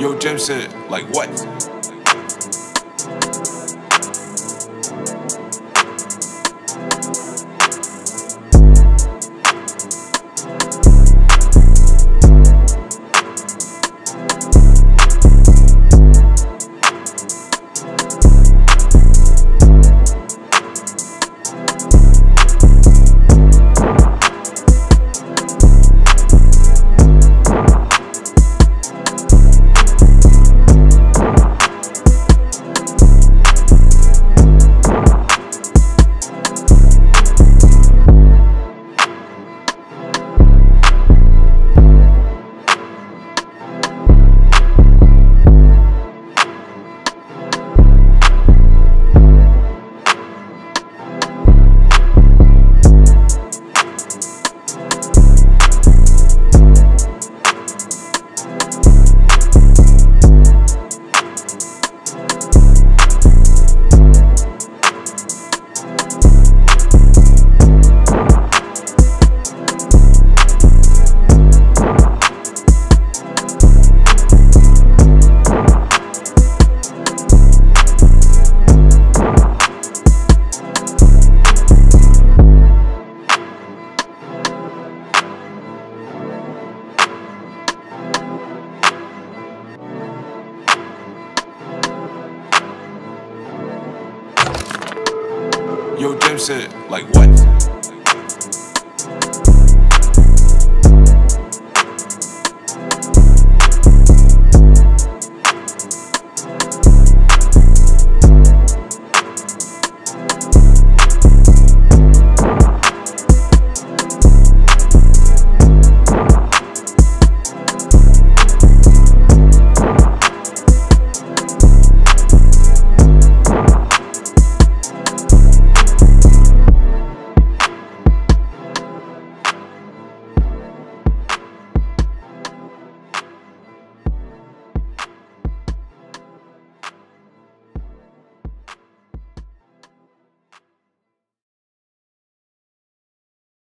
Yo, jemzent, like what? Yo, jemzent, like what?